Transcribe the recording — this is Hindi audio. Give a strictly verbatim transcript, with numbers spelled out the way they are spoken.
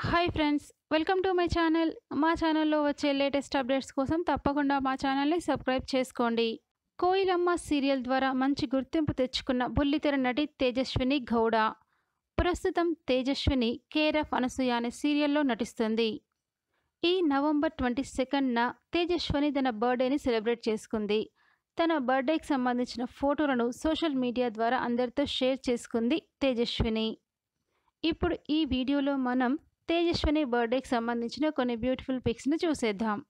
High friends welcome to my channel मा चैनल्लो वच्चे लेटेस्ट अपडेट्स कोसम तप्पकुंडा मा चैनल नि सब्सक्राइब चेसुकोंडी। कोयिलम्मा सीरियल द्वारा मंची गुर्तिंपु तेच्चुकुन्न बुल्लितेर नटी तेजस्विनी गौड़ा प्रस्तुतं तेजस्विनी केयर आफ् अनसूय अने सीरियल्लो नटिस्तुंदी। ई नवंबर ట్వంటీ సెకండ్ न तेजस्विनी तन बर्थडे नि सेलब्रेट चेसुकुंदी। तन बर्थडे की संबंधिंचिन फोटोलनु सोशल मीडिया द्वारा अंदरितो शेर चेसुकुंदी तेजस्विनी। इप्पुडु ई वीडियोलो मनं तेजस्विनी बर्थडे की संबंधी कोई ब्यूटिफुल पिक्स चूसेद्दाम।